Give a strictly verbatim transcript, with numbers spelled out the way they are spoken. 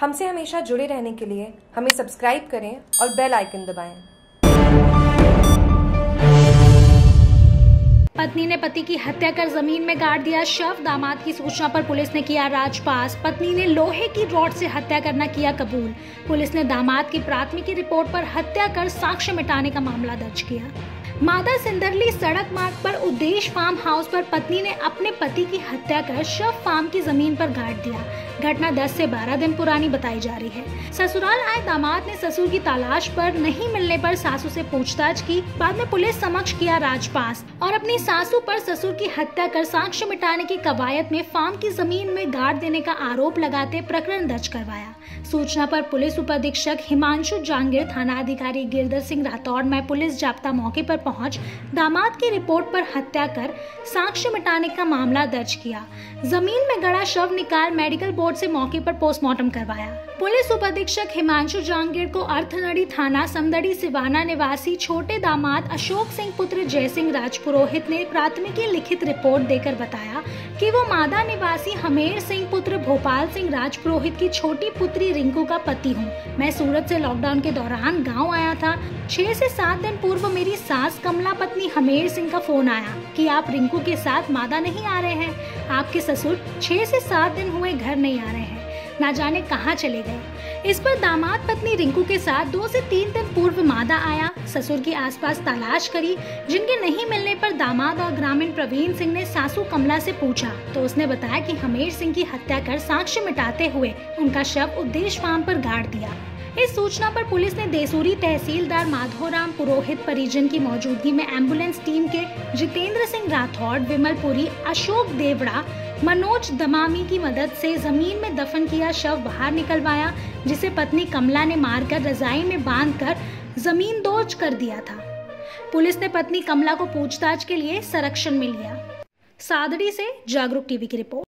हमसे हमेशा जुड़े रहने के लिए हमें सब्सक्राइब करें और बेल आइकन दबाएं। पत्नी ने पति की हत्या कर जमीन में गाड़ दिया शव। दामाद की सूचना पर पुलिस ने किया राजपास। पत्नी ने लोहे की रॉड से हत्या करना किया कबूल। पुलिस ने दामाद की प्राथमिकी रिपोर्ट पर हत्या कर साक्ष्य मिटाने का मामला दर्ज किया। मादा सिन्दरली सड़क मार्ग पर उदेश फार्म हाउस पर पत्नी ने अपने पति की हत्या कर शव फार्म की जमीन पर गाड़ दिया। घटना दस से बारह दिन पुरानी बताई जा रही है। ससुराल आए दामाद ने ससुर की तलाश पर नहीं मिलने पर सासू से पूछताछ की। बाद में पुलिस समक्ष किया राजपास और अपनी सासू पर ससुर की हत्या कर साक्ष्य मिटाने की कवायद में फार्म की जमीन में गाड़ देने का आरोप लगाते प्रकरण दर्ज करवाया। सूचना पर पुलिस उपाधीक्षक हिमांशु जांगिड़, थाना अधिकारी गिरधर सिंह राठौड़ में पुलिस जाब्ता मौके पर पहुंच दामाद की रिपोर्ट पर हत्या कर साक्ष्य मिटाने का मामला दर्ज किया। जमीन में गड़ा शव निकाल मेडिकल से मौके पर पोस्टमार्टम करवाया। पुलिस उपाधीक्षक हिमांशु जांगिड़ को अर्थनड़ी थाना समदड़ी सिवाना निवासी छोटे दामाद अशोक सिंह पुत्र जय सिंह राजपुरोहित ने प्राथमिकी लिखित रिपोर्ट देकर बताया कि वो मादा निवासी हमीर सिंह पुत्र भोपाल सिंह राजपुरोहित की छोटी पुत्री रिंकू का पति हूँ। मैं सूरत से लॉकडाउन के दौरान गाँव आया था। छह से सात दिन पूर्व मेरी सास कमला पत्नी हमीर सिंह का फोन आया कि आप रिंकू के साथ मादा नहीं आ रहे हैं। आपके ससुर छह से सात दिन हुए घर नहीं आ रहे हैं, ना जाने कहाँ चले गए। इस पर दामाद पत्नी रिंकू के साथ दो से तीन दिन पूर्व मादा आया। ससुर के आसपास तलाश करी, जिनके नहीं मिलने पर दामाद और ग्रामीण प्रवीण सिंह ने सासू कमला से पूछा तो उसने बताया कि हमीर सिंह की हत्या कर साक्ष्य मिटाते हुए उनका शव उद्देश्य फार्म पर गाड़ दिया। इस सूचना पर पुलिस ने देसुरी तहसीलदार माधोराम पुरोहित परिजन की मौजूदगी में एम्बुलेंस टीम के जितेंद्र सिंह राठौड़, विमलपुरी, अशोक देवड़ा, मनोज दमामी की मदद से जमीन में दफन किया शव बाहर निकलवाया, जिसे पत्नी कमला ने मारकर रजाई में बांधकर जमीन दोज कर दिया था। पुलिस ने पत्नी कमला को पूछताछ के लिए संरक्षण में लिया। सादडी से जागरूक टीवी की रिपोर्ट।